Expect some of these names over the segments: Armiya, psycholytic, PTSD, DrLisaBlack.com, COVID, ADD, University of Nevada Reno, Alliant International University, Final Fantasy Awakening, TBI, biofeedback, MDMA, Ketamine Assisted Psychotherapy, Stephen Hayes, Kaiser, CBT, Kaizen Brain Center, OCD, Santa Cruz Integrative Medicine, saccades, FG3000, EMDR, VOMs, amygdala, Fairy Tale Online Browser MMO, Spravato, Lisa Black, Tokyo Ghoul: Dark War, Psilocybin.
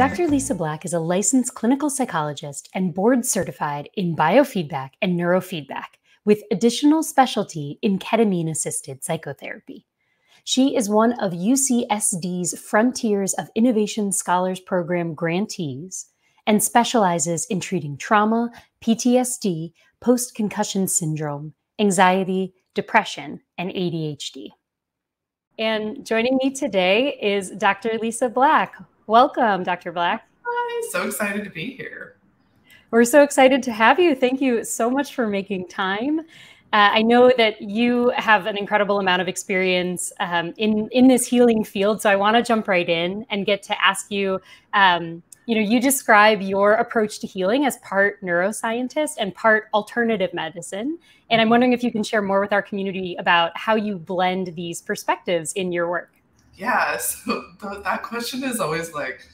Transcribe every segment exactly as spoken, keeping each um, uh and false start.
Doctor Lisa Black is a licensed clinical psychologist and board certified in biofeedback and neurofeedback, with additional specialty in ketamine assisted psychotherapy. She is one of U C S D's Frontiers of Innovation Scholars Program grantees and specializes in treating trauma, P T S D, post-concussion syndrome, anxiety, depression, and A D H D. And joining me today is Doctor Lisa Black. Welcome, Doctor Black. Hi, so excited to be here. We're so excited to have you. Thank you so much for making time. Uh, I know that you have an incredible amount of experience um, in, in this healing field, so I want to jump right in and get to ask you, um, you know, you describe your approach to healing as part neuroscientist and part alternative medicine. And I'm wondering if you can share more with our community about how you blend these perspectives in your work. Yeah, so th that question is always like,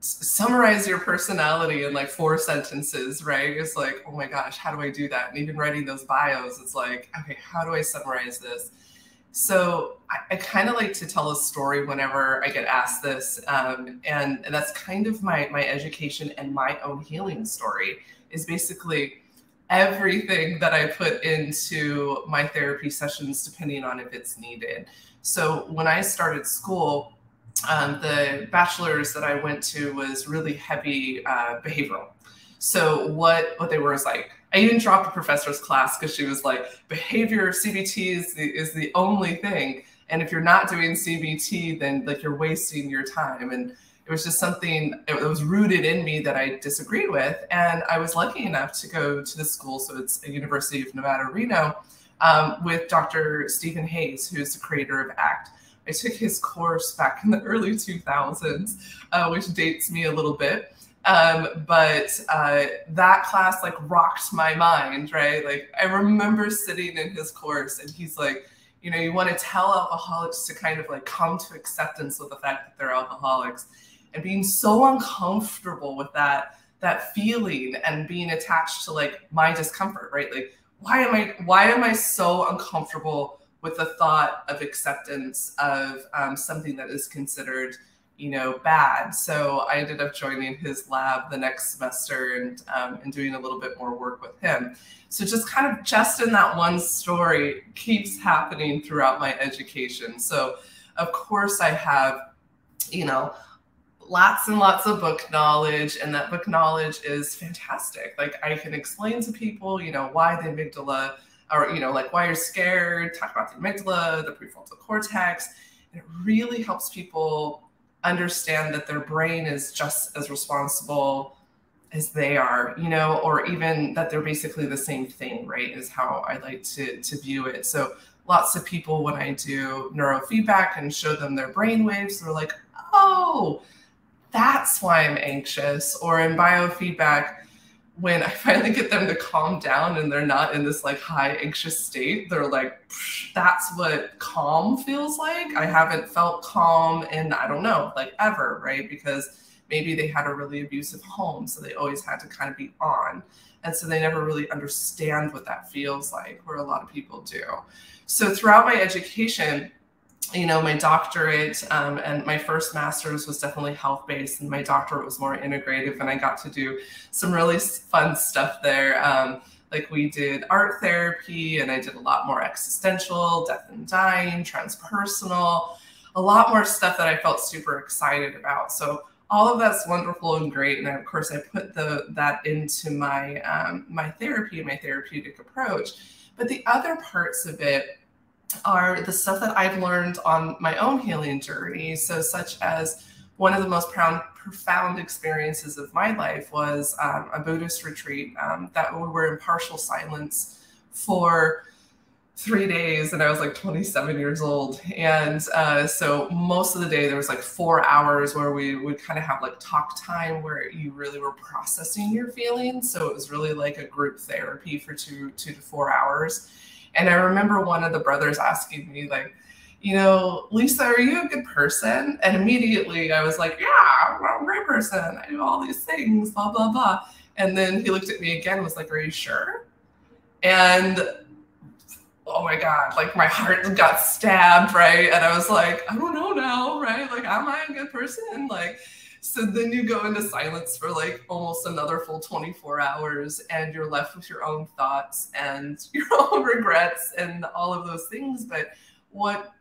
summarize your personality in like four sentences, right? It's like, oh my gosh, how do I do that? And even writing those bios, it's like, okay, how do I summarize this? So I, I kind of like to tell a story whenever I get asked this. Um, and, and that's kind of my, my education and my own healing story is basically everything that I put into my therapy sessions, depending on if it's needed. So when I started school, Um, the bachelor's that I went to was really heavy uh, behavioral. So what, what they were is like, I even dropped a professor's class because she was like, behavior C B T is the, is the only thing. And if you're not doing C B T, then like you're wasting your time. And it was just something that was rooted in me that I disagreed with. And I was lucky enough to go to the school. So it's a University of Nevada, Reno, um, with Doctor Stephen Hayes, who's the creator of A C T. I took his course back in the early two thousands, uh, which dates me a little bit. Um, but uh, that class like rocked my mind, right? Like I remember sitting in his course and he's like, you know, you want to tell alcoholics to kind of like come to acceptance with the fact that they're alcoholics, and being so uncomfortable with that, that feeling and being attached to like my discomfort, right? Like, why am I, why am I so uncomfortable with the thought of acceptance of um, something that is considered, you know, bad. So I ended up joining his lab the next semester and, um, and doing a little bit more work with him. So just kind of just in that one story keeps happening throughout my education. So of course I have, you know, lots and lots of book knowledge, and that book knowledge is fantastic. Like I can explain to people, you know, why the amygdala, or, you know, like why you're scared, talk about the amygdala, the prefrontal cortex. And it really helps people understand that their brain is just as responsible as they are, you know, or even that they're basically the same thing, right, is how I like to, to view it. So lots of people, when I do neurofeedback and show them their brain waves, they're like, oh, that's why I'm anxious. Or in biofeedback, when I finally get them to calm down and they're not in this like high anxious state, they're like, that's what calm feels like. I haven't felt calm in, I don't know, like ever, right? Because maybe they had a really abusive home, so they always had to kind of be on. And so they never really understand what that feels like, where a lot of people do. So throughout my education, you know, my doctorate um, and my first master's was definitely health-based, and my doctorate was more integrative, and I got to do some really fun stuff there. Um, like we did art therapy, and I did a lot more existential, death and dying, transpersonal, a lot more stuff that I felt super excited about. So all of that's wonderful and great, and I, of course I put the, that into my, um, my therapy and my therapeutic approach. But the other parts of it are the stuff that I've learned on my own healing journey. So such as one of the most profound, profound experiences of my life was um, a Buddhist retreat um, that we were in partial silence for three days. And I was like twenty-seven years old. And uh, so most of the day there was like four hours where we would kind of have like talk time where you really were processing your feelings. So it was really like a group therapy for two, two to four hours. And I remember one of the brothers asking me, like, you know, Lisa, are you a good person? And immediately I was like, yeah, I'm a great person. I do all these things, blah, blah, blah. And then he looked at me again and was like, are you sure? And oh my God, like my heart got stabbed, right? And I was like, I don't know now, right? Like, am I a good person? Like, So then you go into silence for like almost another full twenty-four hours, and you're left with your own thoughts and your own regrets and all of those things. But what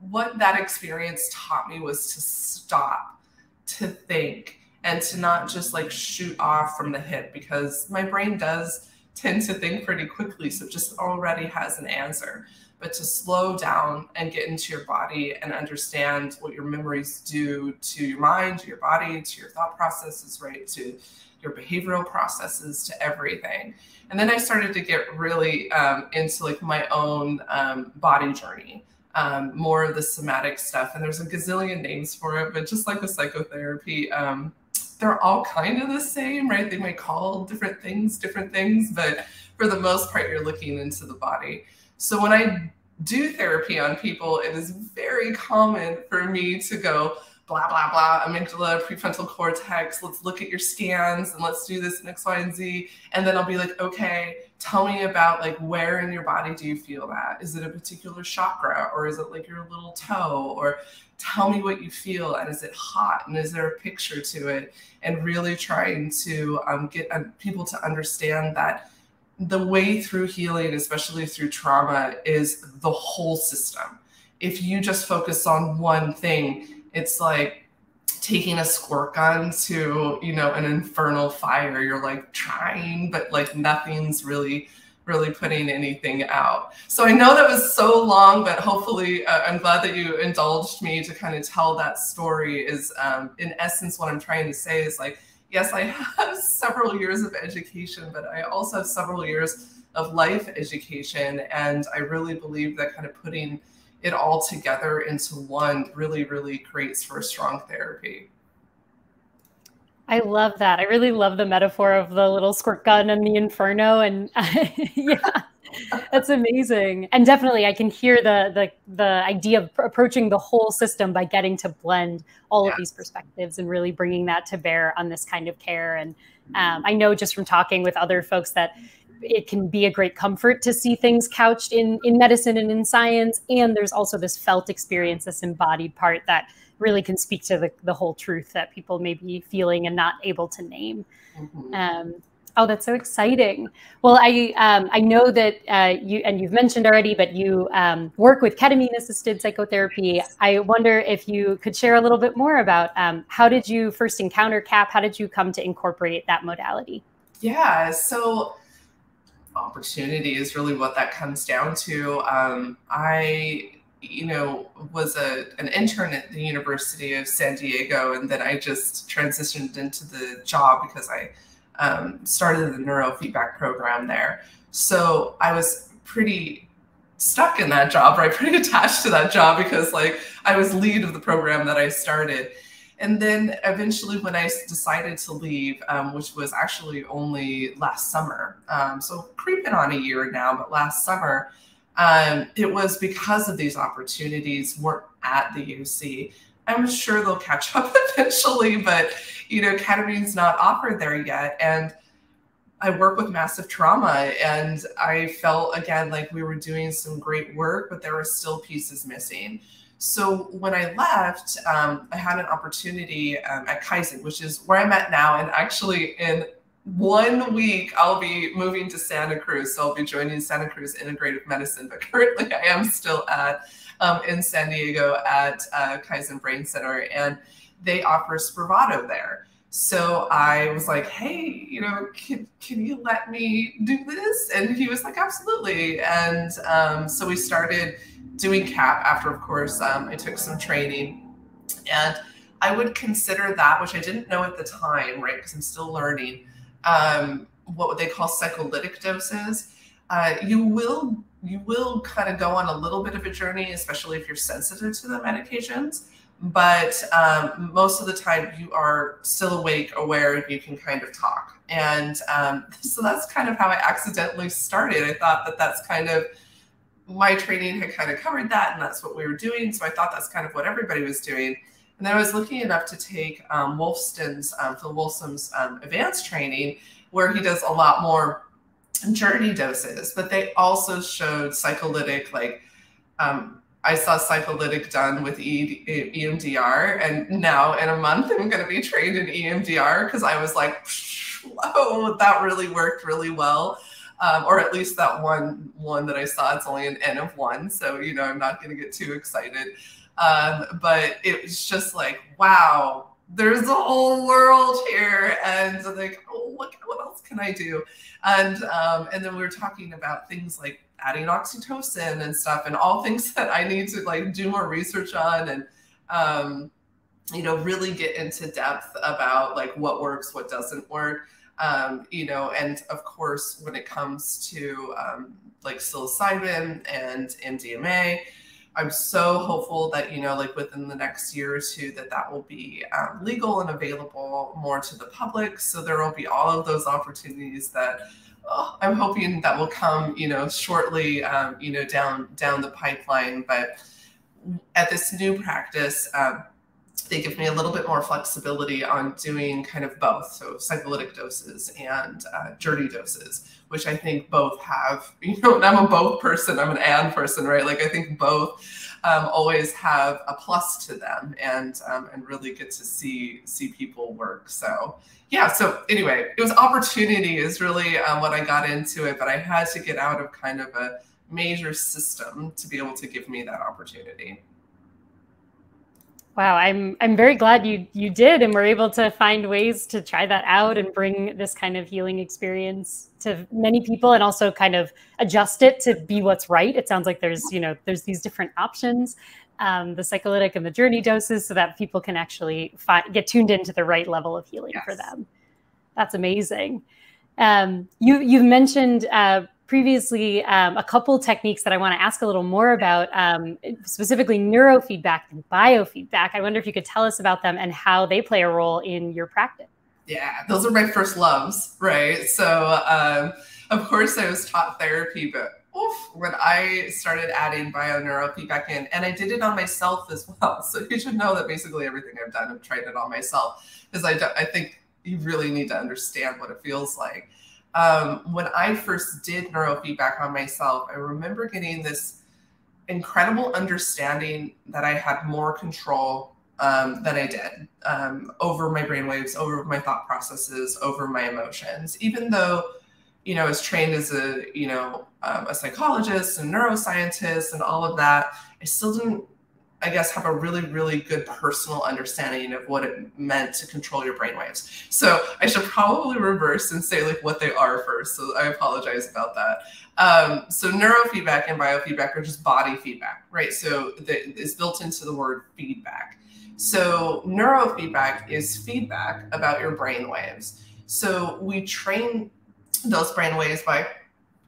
what that experience taught me was to stop, to think, and to not just like shoot off from the hip, because my brain does tend to think pretty quickly. So it just already has an answer. But to slow down and get into your body and understand what your memories do to your mind, to your body, to your thought processes, right, to your behavioral processes, to everything. And then I started to get really um, into like my own um, body journey, um, more of the somatic stuff. And there's a gazillion names for it, but just like with psychotherapy, um, they're all kind of the same, right? They might call different things different things, but for the most part, you're looking into the body. So when I do therapy on people, it is very common for me to go blah, blah, blah, amygdala, prefrontal cortex, let's look at your scans and let's do this and X, Y, and Z. And then I'll be like, okay, tell me about like where in your body do you feel that? Is it a particular chakra, or is it like your little toe? Or tell me what you feel, and is it hot, and is there a picture to it? And really trying to um, get uh, people to understand that the way through healing, especially through trauma, is the whole system. If you just focus on one thing, it's like taking a squirt gun to, you know, an infernal fire. You're like trying, but like nothing's really, really putting anything out. So I know that was so long, but hopefully uh, I'm glad that you indulged me to kind of tell that story. Is um, in essence, what I'm trying to say is like, yes, I have several years of education, but I also have several years of life education. And I really believe that kind of putting it all together into one really, really creates for a strong therapy. I love that. I really love the metaphor of the little squirt gun and the inferno. And uh, yeah, that's amazing. And definitely I can hear the, the, the idea of approaching the whole system by getting to blend all yeah. of these perspectives and really bringing that to bear on this kind of care. And um, I know just from talking with other folks that it can be a great comfort to see things couched in, in medicine and in science. And there's also this felt experience, this embodied part that really can speak to the, the whole truth that people may be feeling and not able to name. Mm-hmm. um, oh, that's so exciting. Well, I um, I know that uh, you, and you've mentioned already, but you um, work with ketamine-assisted psychotherapy. I wonder if you could share a little bit more about um, how did you first encounter C A P? How did you come to incorporate that modality? Yeah, so opportunity is really what that comes down to. Um, I... you know, was a an intern at the University of San Diego, and then I just transitioned into the job because I um, started the neurofeedback program there. So I was pretty stuck in that job, right? Pretty attached to that job because like I was lead of the program that I started. And then eventually when I decided to leave, um, which was actually only last summer, um, so creeping on a year now, but last summer, Um, it was because of these opportunities weren't at the U C. I'm sure they'll catch up eventually, but, you know, ketamine's not offered there yet. And I work with massive trauma, and I felt, again, like we were doing some great work, but there were still pieces missing. So when I left, um, I had an opportunity um, at Kaiser, which is where I'm at now, and actually in one week, I'll be moving to Santa Cruz, so I'll be joining Santa Cruz Integrative Medicine, but currently I am still at um, in San Diego at uh, Kaizen Brain Center, and they offer Spravato there. So I was like, hey, you know, can, can you let me do this? And he was like, absolutely. And um, so we started doing C A P after, of course, um, I took some training. And I would consider that, which I didn't know at the time, right, because I'm still learning, Um, what they call psycholytic doses. Uh, you will you will kind of go on a little bit of a journey, especially if you're sensitive to the medications. But um, most of the time, you are still awake, aware, and you can kind of talk. And um, so that's kind of how I accidentally started. I thought that that's kind of my training had kind of covered that, and that's what we were doing. So I thought that's kind of what everybody was doing. And then I was lucky enough to take um, Wolfson's, um, Phil Wolfson's um, advanced training, where he does a lot more journey doses, but they also showed psycholytic, like um, I saw psycholytic done with E M D R, and now in a month I'm going to be trained in E M D R because I was like, whoa, that really worked really well. Um, or at least that one one that I saw. It's only an N of one, so you know I'm not going to get too excited. Um, but it was just like, wow, there's a whole world here, and I'm like, oh, look, what else can I do? And um, and then we were talking about things like adding oxytocin and stuff, and all things that I need to like do more research on, and um, you know, really get into depth about like what works, what doesn't work. Um, you know, and of course, when it comes to um, like psilocybin and M D M A, I'm so hopeful that, you know, like within the next year or two, that that will be um, legal and available more to the public. So there will be all of those opportunities that oh, I'm hoping that will come, you know, shortly, um, you know, down, down the pipeline. But at this new practice, um, they give me a little bit more flexibility on doing kind of both. So psycholytic doses and uh, journey doses, which I think both have, you know, and I'm a both person, I'm an and person, right? Like I think both um, always have a plus to them, and um, and really get to see, see people work. So yeah, so anyway, it was opportunity is really um, what I got into it, but I had to get out of kind of a major system to be able to give me that opportunity. Wow, I'm I'm very glad you you did, and were able to find ways to try that out and bring this kind of healing experience to many people, and also kind of adjust it to be what's right. It sounds like there's you know there's these different options, um, the psycholytic and the journey doses, so that people can actually find, get tuned into the right level of healing yes. for them. That's amazing. Um, you you've mentioned. Uh, Previously, um, a couple techniques that I want to ask a little more about, um, specifically neurofeedback and biofeedback. I wonder if you could tell us about them and how they play a role in your practice. Yeah, those are my first loves, right? So, um, of course, I was taught therapy, but oof, when I started adding bio neurofeedback in, and I did it on myself as well. So you should know that basically everything I've done, I've tried it on myself, because I, I think you really need to understand what it feels like. Um, when I first did neurofeedback on myself, I remember getting this incredible understanding that I had more control um, than I did um, over my brainwaves, over my thought processes, over my emotions. Even though, you know, I was trained as a, you know, um, a psychologist and neuroscientist and all of that, I still didn't, I guess, have a really, really good personal understanding of what it meant to control your brainwaves. So I should probably reverse and say like what they are first. So I apologize about that. Um, so neurofeedback and biofeedback are just body feedback, right? So the, it's built into the word feedback. So neurofeedback is feedback about your brainwaves. So we train those brainwaves by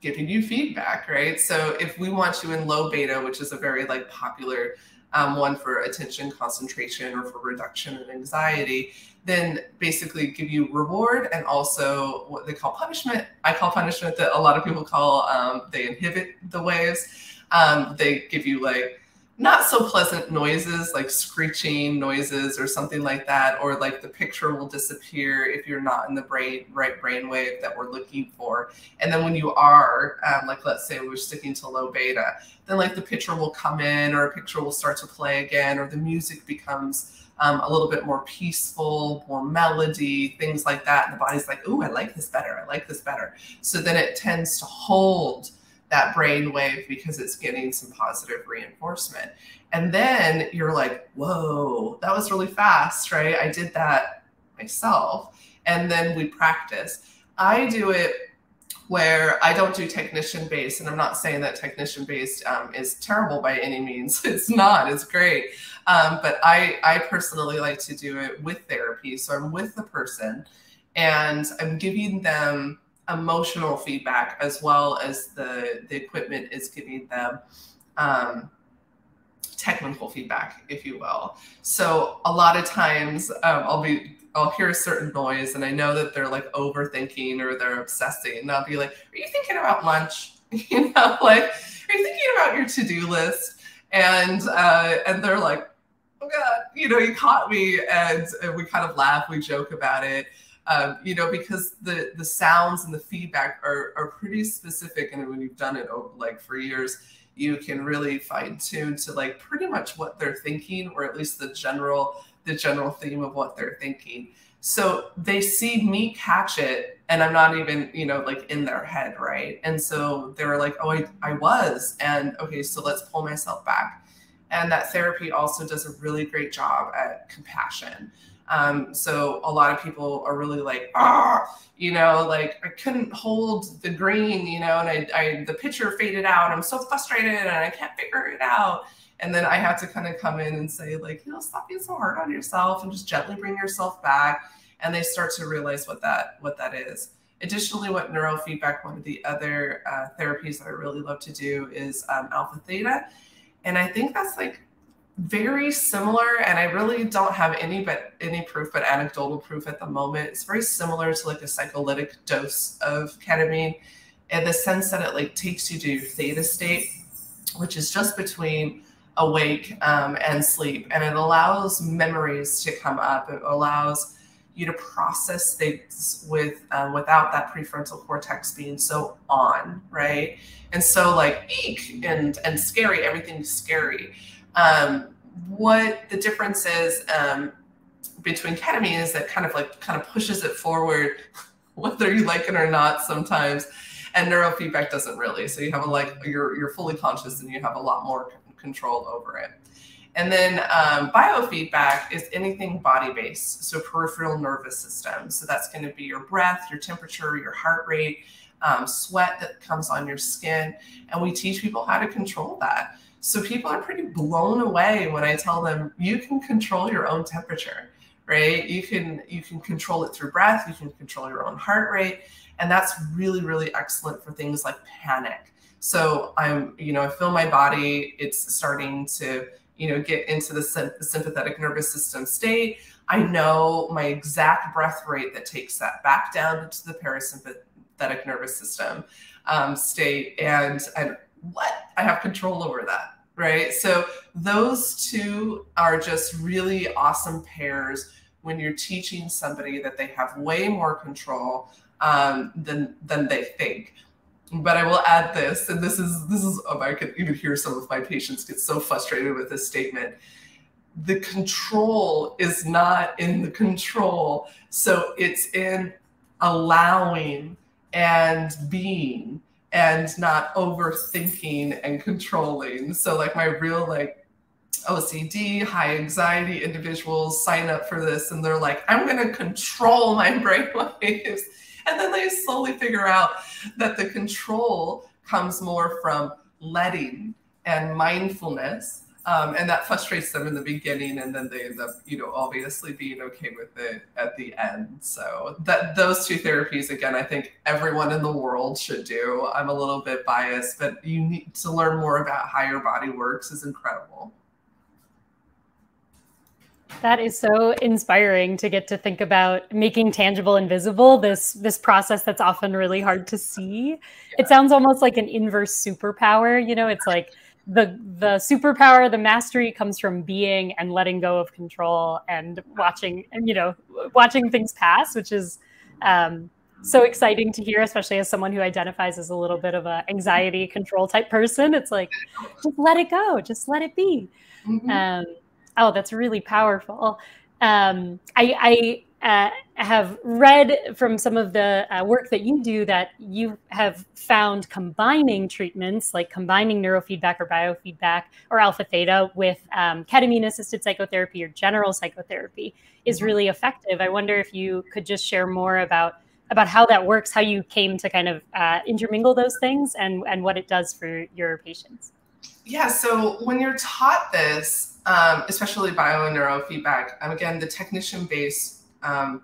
giving you feedback, right? So if we want you in low beta, which is a very like popular Um, one for attention, concentration, or for reduction in anxiety, then basically give you reward and also what they call punishment. I call punishment that a lot of people call, um, they inhibit the waves. Um, they give you like not so pleasant noises, like screeching noises or something like that, or like the picture will disappear if you're not in the brain, right brainwave that we're looking for. And then when you are, um, like let's say we're sticking to low beta, then like the picture will come in, or a picture will start to play again, or the music becomes um, a little bit more peaceful, more melody, things like that. And the body's like, ooh, I like this better, I like this better. So then it tends to hold that brain wave because it's getting some positive reinforcement. And then you're like, whoa, that was really fast, right? I did that myself. And then we practice. I do it where I don't do technician-based, and I'm not saying that technician-based um, is terrible by any means. It's not, it's great. Um, but I, I personally like to do it with therapy. So I'm with the person and I'm giving them emotional feedback as well as the, the equipment is giving them um, technical feedback, if you will. So a lot of times um, I'll be, I'll hear a certain noise and I know that they're like overthinking or they're obsessing, and I'll be like, are you thinking about lunch? You know, like, are you thinking about your to-do list? And, uh, and they're like, oh God, you know, you caught me. And, and we kind of laugh, we joke about it. Um, you know, because the, the sounds and the feedback are, are pretty specific. And when you've done it over, like for years, you can really fine tune to like pretty much what they're thinking, or at least the general, the general theme of what they're thinking. So they see me catch it and I'm not even, you know, like in their head. Right. And so they were like, oh, I, I was, and okay, so let's pull myself back. And that therapy also does a really great job at compassion. Um, so a lot of people are really like, ah, you know, like I couldn't hold the green, you know, and I, I, the picture faded out. I'm so frustrated and I can't figure it out. And then I have to kind of come in and say like, you know, stop being so hard on yourself and just gently bring yourself back. And they start to realize what that, what that is. Additionally, what neurofeedback, one of the other uh, therapies that I really love to do is um, alpha theta. And I think that's like very similar, and I really don't have any but any proof, but anecdotal proof at the moment. It's very similar to like a psycholytic dose of ketamine, in the sense that it like takes you to your theta state, which is just between awake um, and sleep, and it allows memories to come up. It allows you to process things with um, without that prefrontal cortex being so on, right? And so like eek and and scary, everything's scary. Um, what the difference is um, between ketamine is that kind of like kind of pushes it forward, whether you like it or not sometimes, and neurofeedback doesn't really. So you have a like you're you're fully conscious and you have a lot more control over it. And then um, biofeedback is anything body-based, so peripheral nervous system. So that's going to be your breath, your temperature, your heart rate, um, sweat that comes on your skin. And we teach people how to control that. So people are pretty blown away when I tell them you can control your own temperature, right? You can, you can control it through breath. You can control your own heart rate. And that's really, really excellent for things like panic. So I'm, you know, I feel my body, it's starting to, you know, get into the sympathetic nervous system state. I know my exact breath rate that takes that back down into the parasympathetic nervous system um, state. And, and what? I have control over that, right? So those two are just really awesome pairs when you're teaching somebody that they have way more control um, than, than they think. But I will add this, and this is, this is, oh, I could even hear some of my patients get so frustrated with this statement. The control is not in the control. So it's in allowing and being and not overthinking and controlling. So like my real like O C D, high anxiety individuals sign up for this and they're like, I'm going to control my brainwaves. And then they slowly figure out that the control comes more from letting and mindfulness. Um, and that frustrates them in the beginning. And then they end up, you know, obviously being okay with it at the end. So that those two therapies, again, I think everyone in the world should do. I'm a little bit biased, but you need to learn more about how your body works is incredible. That is so inspiring to get to think about making tangible and visible this, this process that's often really hard to see. Yeah. It sounds almost like an inverse superpower. You know, it's like the, the superpower, the mastery comes from being and letting go of control and watching, and you know, watching things pass, which is um, so exciting to hear, especially as someone who identifies as a little bit of an anxiety control type person. It's like, just let it go, just let it be. Mm-hmm. um, Oh, that's really powerful. Um, I, I uh, have read from some of the uh, work that you do that you have found combining treatments, like combining neurofeedback or biofeedback or alpha theta with um, ketamine-assisted psychotherapy or general psychotherapy is really effective. I wonder if you could just share more about, about how that works, how you came to kind of uh, intermingle those things and, and what it does for your patients. Yeah, so when you're taught this, um, especially bio and neurofeedback, um, again, the technician-based um,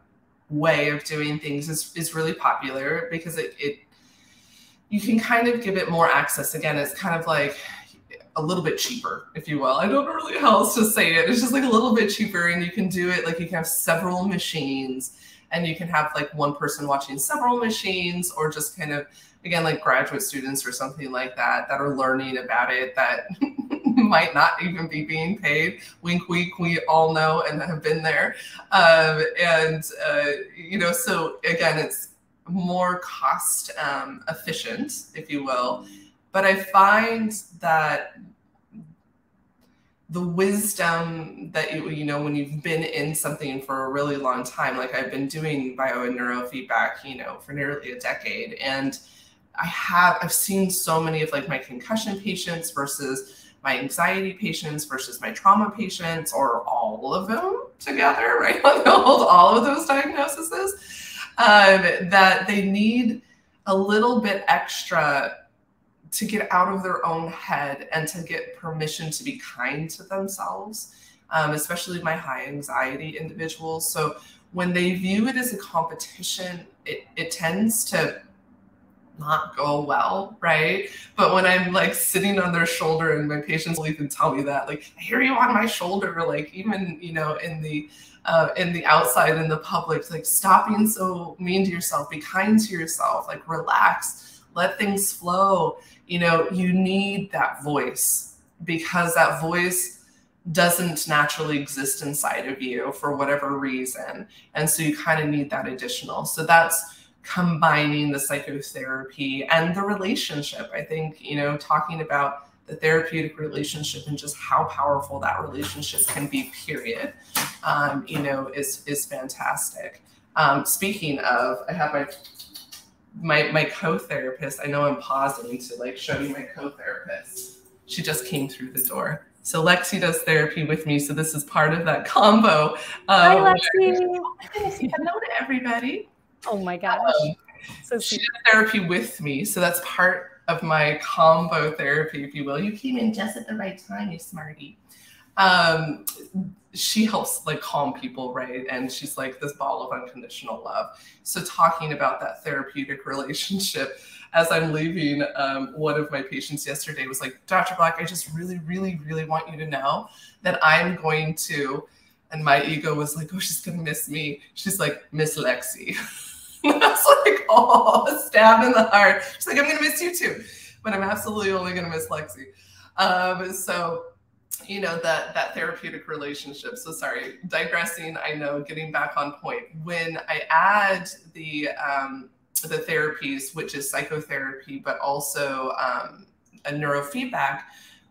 way of doing things is, is really popular because it, it you can kind of give it more access. Again, it's kind of like a little bit cheaper, if you will. I don't know really how else to say it. It's just like a little bit cheaper, and you can do it like you can have several machines, and you can have like one person watching several machines, or just kind of, again, like graduate students or something like that, that are learning about it, that might not even be being paid. Wink, wink, we all know and have been there. Um, and, uh, you know, so again, it's more cost um, efficient, if you will, But I find that the wisdom that, you, you know, when you've been in something for a really long time, like I've been doing bio and neurofeedback, you know, for nearly a decade. And I have, I've seen so many of like my concussion patients versus my anxiety patients versus my trauma patients, or all of them together, right? Like all, all of those diagnoses, um, that they need a little bit extra to get out of their own head and to get permission to be kind to themselves, um, especially my high anxiety individuals. So when they view it as a competition, it, it tends to not go well, right? But when I'm like sitting on their shoulder, and my patients will even tell me that, like, I hear you on my shoulder, like even, you know, in the, uh, in the outside, in the public, like stop being so mean to yourself, be kind to yourself, like relax. Let things flow. You know, you need that voice, because that voice doesn't naturally exist inside of you for whatever reason. And so you kind of need that additional. So that's combining the psychotherapy and the relationship. I think, you know, talking about the therapeutic relationship and just how powerful that relationship can be, period, um, you know, is, is fantastic. Um, speaking of, I have my... My, my co-therapist, I know I'm pausing to like show you my co-therapist. She just came through the door. So Lexi does therapy with me. So this is part of that combo. Um, Hi, Lexi. Oh my goodness, say hello to everybody. Oh my gosh. Um, so she does therapy with me. So that's part of my combo therapy, if you will. You came in just at the right time, you smarty. Um, she helps like calm people, right? And she's like this ball of unconditional love. So talking about that therapeutic relationship, as I'm leaving, um, one of my patients yesterday was like, Doctor Black, I just really, really, really want you to know that I'm going to, and my ego was like, oh, she's going to miss me. She's like, miss Lexi. And I was like, oh, a stab in the heart. She's like, I'm going to miss you too, but I'm absolutely only going to miss Lexi. Um, so you know, that, that therapeutic relationship. So sorry, digressing, I know, getting back on point. When I add the, um, the therapies, which is psychotherapy, but also um, a neurofeedback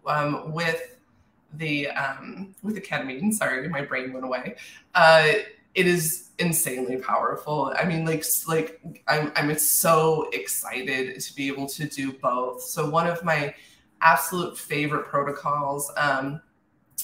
um, with the, um, with the ketamine, sorry, my brain went away. Uh, it is insanely powerful. I mean, like, like I'm, I'm so excited to be able to do both. So one of my absolute favorite protocols, um,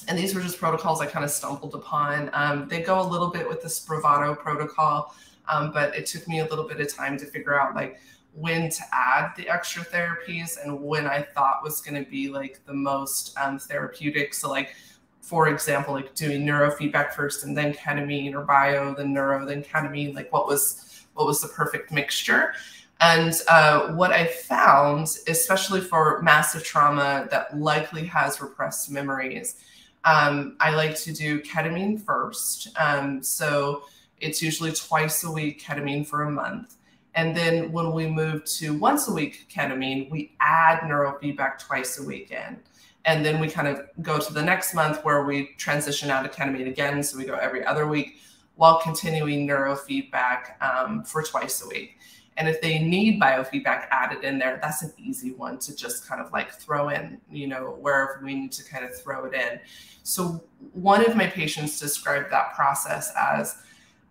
and these were just protocols I kind of stumbled upon. Um, they go a little bit with the Spravato protocol, um, but it took me a little bit of time to figure out like when to add the extra therapies and when I thought was going to be like the most um, therapeutic. So like, for example, like doing neurofeedback first and then ketamine, or bio, then neuro, then ketamine, like what was, what was the perfect mixture? And uh, what I found, especially for massive trauma that likely has repressed memories, um, I like to do ketamine first. Um, so it's usually twice a week ketamine for a month. And then when we move to once a week ketamine, we add neurofeedback twice a week in. And then we kind of go to the next month where we transition out of ketamine again. So we go every other week while continuing neurofeedback um, for twice a week. And if they need biofeedback added in there, that's an easy one to just kind of like throw in, you know, wherever we need to kind of throw it in. So one of my patients described that process as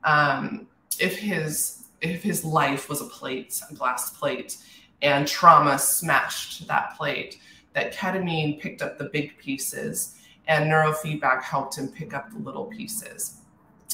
um, if his if his life was a plate, a glass plate, and trauma smashed that plate, that ketamine picked up the big pieces and neurofeedback helped him pick up the little pieces.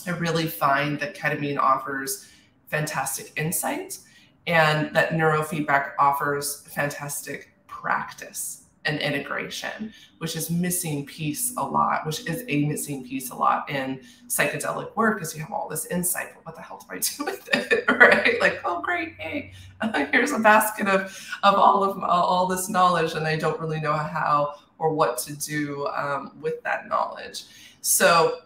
I really find that ketamine offers fantastic insight, and that neurofeedback offers fantastic practice and integration, which is missing piece a lot, which is a missing piece a lot in psychedelic work, is you have all this insight, but what the hell do I do with it, right? Like, oh, great, hey, here's a basket of, of all of uh, all this knowledge, and I don't really know how or what to do um, with that knowledge. So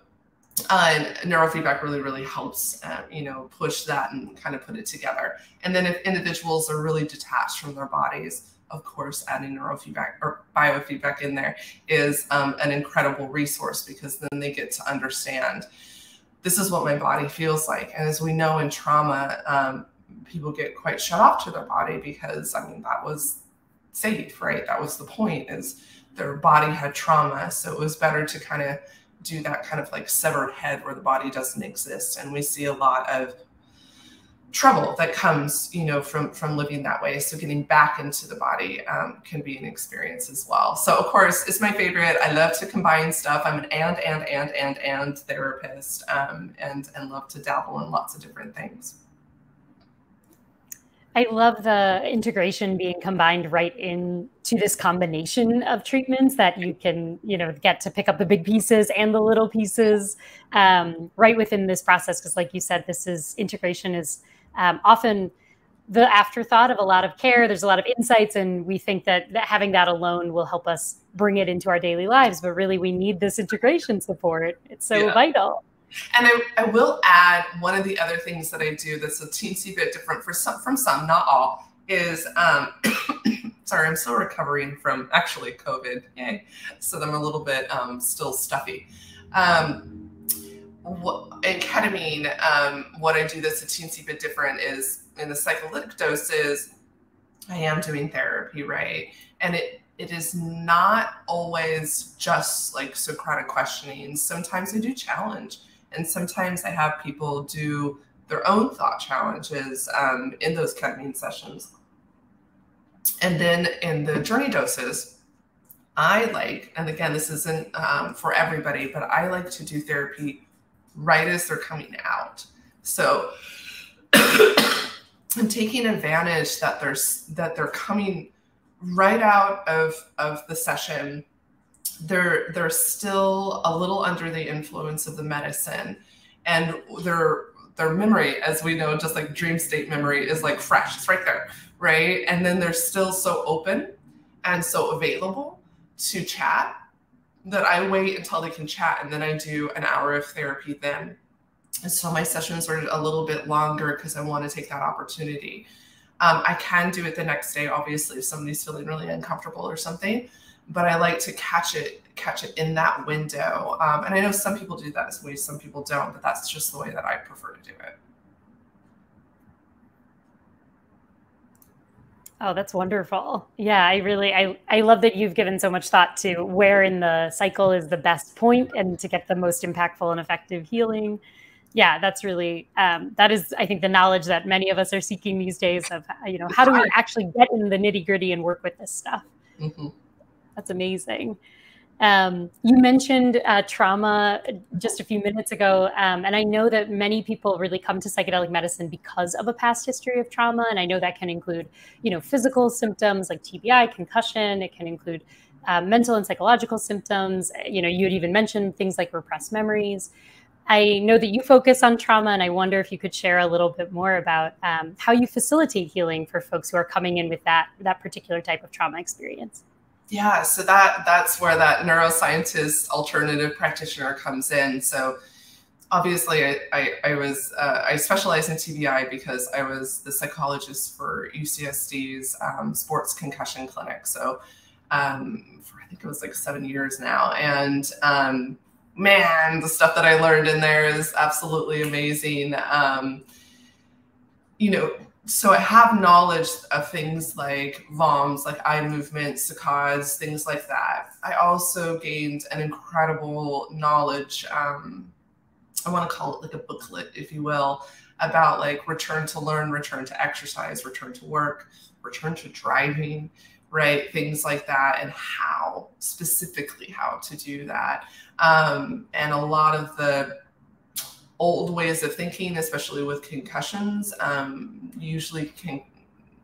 Uh, and neurofeedback really, really helps, uh, you know, push that and kind of put it together. And then if individuals are really detached from their bodies, of course, adding neurofeedback or biofeedback in there is um, an incredible resource, because then they get to understand this is what my body feels like. And as we know in trauma, um, people get quite shut off to their body, because I mean, that was safe, right? That was the point, is their body had trauma. So it was better to kind of do that kind of like severed head where the body doesn't exist. And we see a lot of trouble that comes, you know, from, from living that way. So getting back into the body um, can be an experience as well. So of course, it's my favorite. I love to combine stuff. I'm an and, and, and, and, and therapist, um, and, and love to dabble in lots of different things. I love the integration being combined right into this combination of treatments that you can, you know, get to pick up the big pieces and the little pieces um, right within this process. Because like you said, this is integration is um, often the afterthought of a lot of care. There's a lot of insights, and we think that, that having that alone will help us bring it into our daily lives. But really, we need this integration support. It's so yeah. vital. And I, I will add, one of the other things that I do that's a teensy bit different for some, from some, not all, is, um, sorry, I'm still recovering from actually COVID, yay. So I'm a little bit um, still stuffy. Um, in ketamine, um, what I do that's a teensy bit different is, in the psycholytic doses, I am doing therapy, right? And it It is not always just like Socratic questioning. Sometimes I do challenge, and sometimes I have people do their own thought challenges um, in those ketamine sessions. And then in the journey doses, I like, and again, this isn't um, for everybody, but I like to do therapy right as they're coming out. So I'm taking advantage that there's, that they're coming right out of, of the session. They're, they're still a little under the influence of the medicine, and their, their memory, as we know, just like dream state memory, is like fresh, it's right there, right? And then they're still so open and so available to chat that I wait until they can chat, and then I do an hour of therapy then. And so my sessions are a little bit longer because I want to take that opportunity. Um, I can do it the next day, obviously, if somebody's feeling really uncomfortable or something, but I like to catch it, catch it in that window. Um, and I know some people do that as ways, some people don't, but that's just the way that I prefer to do it. Oh, that's wonderful. Yeah, I really, I, I love that you've given so much thought to where in the cycle is the best point and to get the most impactful and effective healing. Yeah, that's really, um, that is, I think, the knowledge that many of us are seeking these days of, you know, how do we actually get in the nitty gritty and work with this stuff? Mm-hmm. That's amazing. Um, you mentioned uh, trauma just a few minutes ago. Um, and I know that many people really come to psychedelic medicine because of a past history of trauma. And I know that can include, you know, physical symptoms like T B I, concussion. It can include uh, mental and psychological symptoms. You know, you had even mentioned things like repressed memories. I know that you focus on trauma, and I wonder if you could share a little bit more about um, how you facilitate healing for folks who are coming in with that, that particular type of trauma experience. Yeah, so that, that's where that neuroscientist alternative practitioner comes in. So obviously I, I, I was, uh, I specialize in T B I because I was the psychologist for U C S D's um, sports concussion clinic. So um, for, I think it was like seven years now. And um, man, the stuff that I learned in there is absolutely amazing. Um, you know, so I have knowledge of things like V O Ms, like eye movements, saccades, things like that. I also gained an incredible knowledge. Um, I want to call it like a booklet, if you will, about like return to learn, return to exercise, return to work, return to driving, right? Things like that, and how specifically how to do that. Um, and a lot of the old ways of thinking, especially with concussions, um, usually can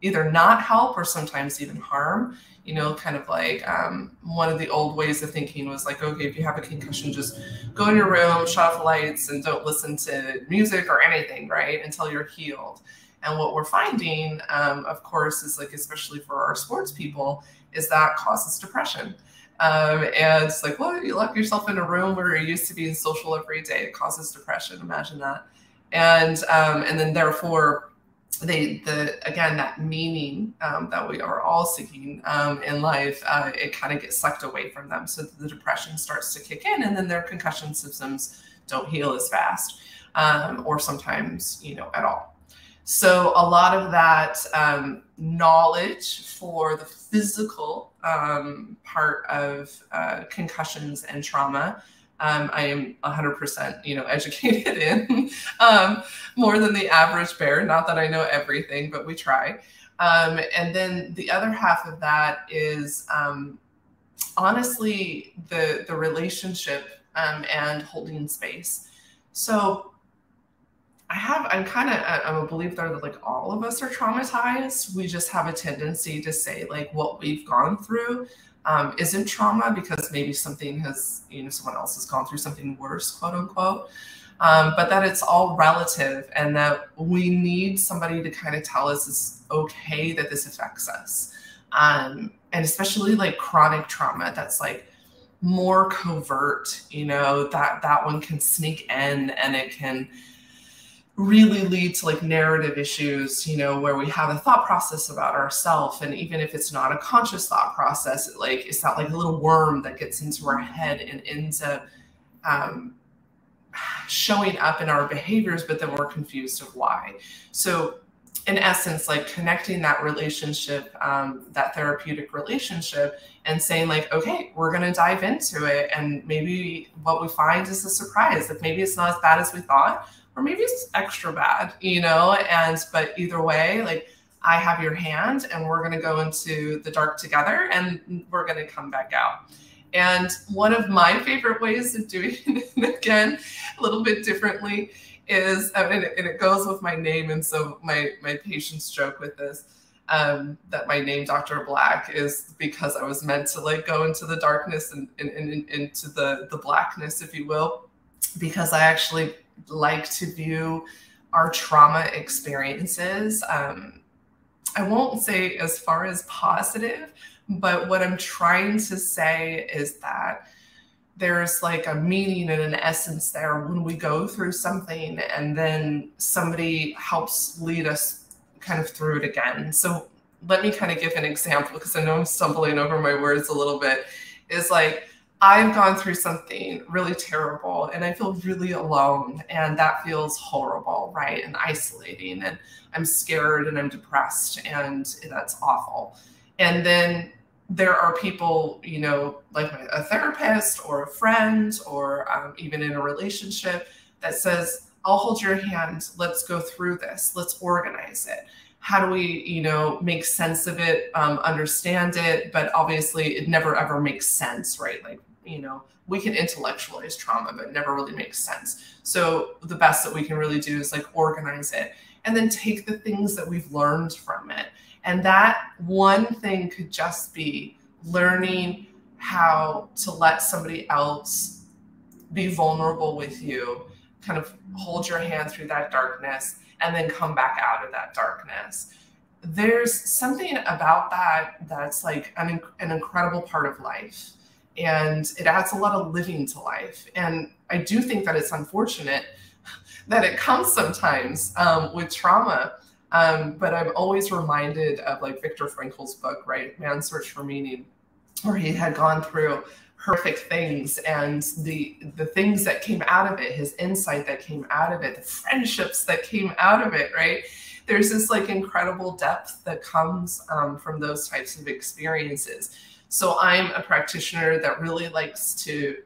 either not help or sometimes even harm, you know, kind of like um, one of the old ways of thinking was like, okay, if you have a concussion, just go in your room, shut off the lights, and don't listen to music or anything, right, until you're healed. And what we're finding, um, of course, is like, especially for our sports people, is that causes depression. Um, and it's like, well, you lock yourself in a room where you're used to being social every day. It causes depression. Imagine that. And, um, and then therefore, they, the, again, that meaning um, that we are all seeking um, in life, uh, it kind of gets sucked away from them. So the depression starts to kick in, and then their concussion symptoms don't heal as fast, um, or sometimes, you know, at all. So a lot of that um, knowledge for the physical um, part of uh, concussions and trauma, um, I am one hundred percent, you know, educated in um, more than the average bear. Not that I know everything, but we try. Um, and then the other half of that is um, honestly the the relationship um, and holding space. So I have, I'm kind of, I'm a believer that like all of us are traumatized. We just have a tendency to say like what we've gone through um, isn't trauma because maybe something has, you know, someone else has gone through something worse, quote unquote. Um, but that it's all relative and that we need somebody to kind of tell us it's okay that this affects us. Um, and especially like chronic trauma that's like more covert, you know, that, that one can sneak in and it can really lead to like narrative issues, you know, where we have a thought process about ourselves. And even if it's not a conscious thought process, it like, it's not like a little worm that gets into our head and ends up um, showing up in our behaviors, but then we're confused of why. So in essence, like connecting that relationship, um, that therapeutic relationship and saying like, okay, we're going to dive into it. And maybe what we find is a surprise that maybe it's not as bad as we thought, or maybe it's extra bad, you know, and, but either way, like I have your hand and we're going to go into the dark together and we're going to come back out. And one of my favorite ways of doing it, again, a little bit differently, is, and it, and it goes with my name. And so my, my patients joke with this, um, that my name, Doctor Black, is because I was meant to like go into the darkness and, and, and, and into the, the blackness, if you will, because I actually like to view our trauma experiences. Um, I won't say as far as positive, but what I'm trying to say is that there's like a meaning and an essence there when we go through something and then somebody helps lead us kind of through it again. So let me kind of give an example because I know I'm stumbling over my words a little bit. It's like, I've gone through something really terrible and I feel really alone and that feels horrible, right? And isolating and I'm scared and I'm depressed and that's awful. And then there are people, you know, like a therapist or a friend or um, even in a relationship that says, I'll hold your hand. Let's go through this. Let's organize it. How do we, you know, make sense of it, um, understand it, but obviously it never ever makes sense, right? Like, you know, we can intellectualize trauma, but it never really makes sense. So the best that we can really do is like organize it and then take the things that we've learned from it. And that one thing could just be learning how to let somebody else be vulnerable with you, kind of hold your hand through that darkness and then come back out of that darkness. There's something about that that's like an, an incredible part of life. And it adds a lot of living to life. And I do think that it's unfortunate that it comes sometimes um, with trauma. Um, but I'm always reminded of like Viktor Frankl's book, right? Man's Search for Meaning, where he had gone through horrific things and the the things that came out of it, his insight that came out of it, the friendships that came out of it, right? There's this like incredible depth that comes um, from those types of experiences. So I'm a practitioner that really likes to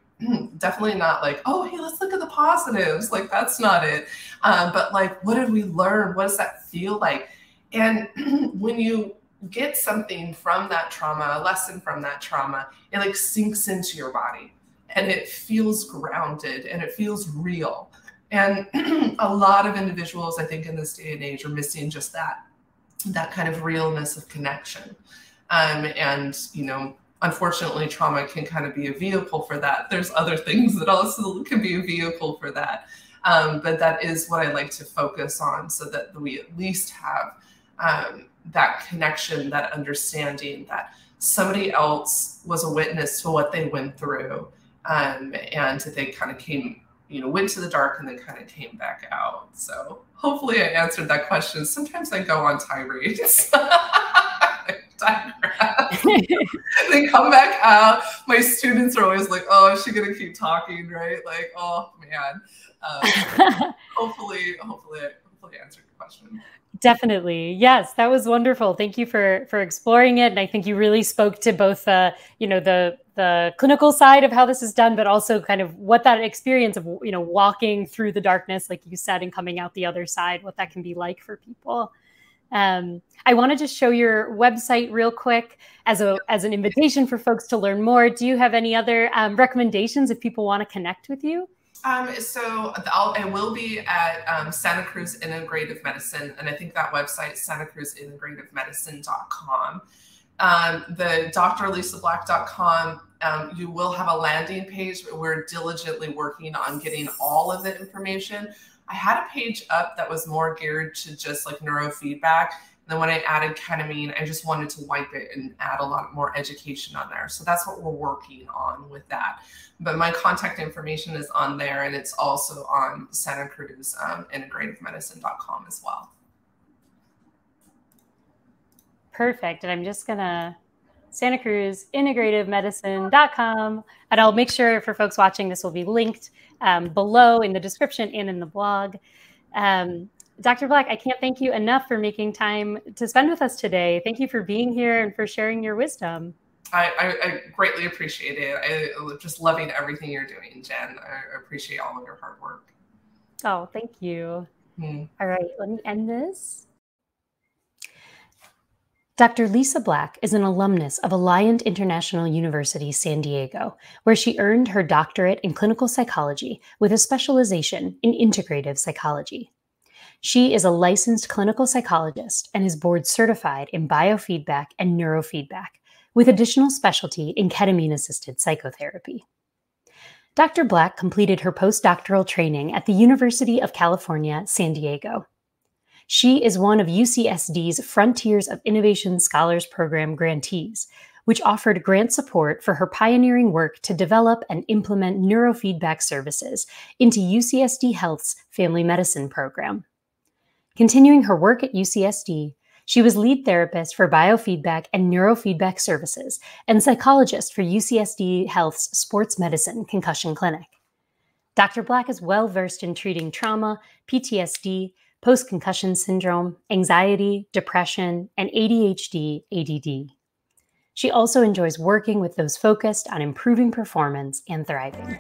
definitely not like, oh, hey, let's look at the positives. Like that's not it. Um, but like, what did we learn? What does that feel like? And when you get something from that trauma, a lesson from that trauma, it like sinks into your body and it feels grounded and it feels real. And a lot of individuals, I think in this day and age are missing just that, that kind of realness of connection. Um, and, you know, unfortunately, trauma can kind of be a vehicle for that. There's other things that also can be a vehicle for that. Um, but that is what I like to focus on so that we at least have um, that connection, that understanding that somebody else was a witness to what they went through um, and they kind of came, you know, went to the dark and then kind of came back out. So hopefully I answered that question. Sometimes I go on tirades. They come back out. My students are always like, oh, is she going to keep talking, right? Like, oh, man. Um, hopefully, hopefully, hopefully answered your question. Definitely. Yes, that was wonderful. Thank you for for exploring it. And I think you really spoke to both uh, you know, the the clinical side of how this is done, but also kind of what that experience of, you know, walking through the darkness, like you said, and coming out the other side, what that can be like for people. Um, I want to just show your website real quick as a as an invitation for folks to learn more. Do you have any other um, recommendations if people want to connect with you? Um, so I'll, I will be at um, Santa Cruz Integrative Medicine, and I think that website is Santa Cruz Integrative Medicine dot com. Um, the Dr Lisa Black dot com, um, you will have a landing page. We're diligently working on getting all of the information. I had a page up that was more geared to just like neurofeedback. And then when I added ketamine, I just wanted to wipe it and add a lot more education on there. So that's what we're working on with that. But my contact information is on there, and it's also on Santa Cruz um, Integrative Medicine dot com as well. Perfect. And I'm just going to Santa Cruz Integrative Medicine dot com, and I'll make sure for folks watching this will be linked um, below in the description and in the blog. Um, Doctor Black, I can't thank you enough for making time to spend with us today. Thank you for being here and for sharing your wisdom. I, I, I greatly appreciate it. I just loving everything you're doing, Jen. I appreciate all of your hard work. Oh, thank you. Hmm. All right, let me end this. Doctor Lisa Black is an alumnus of Alliant International University, San Diego, where she earned her doctorate in clinical psychology with a specialization in integrative psychology. She is a licensed clinical psychologist and is board certified in biofeedback and neurofeedback, with additional specialty in ketamine-assisted psychotherapy. Doctor Black completed her postdoctoral training at the University of California, San Diego. She is one of U C S D's Frontiers of Innovation Scholars Program grantees, which offered grant support for her pioneering work to develop and implement neurofeedback services into U C S D Health's Family Medicine Program. Continuing her work at U C S D, she was lead therapist for biofeedback and neurofeedback services and psychologist for U C S D Health's Sports Medicine Concussion Clinic. Doctor Black is well-versed in treating trauma, P T S D, post-concussion syndrome, anxiety, depression, and A D H D, A D D. She also enjoys working with those focused on improving performance and thriving.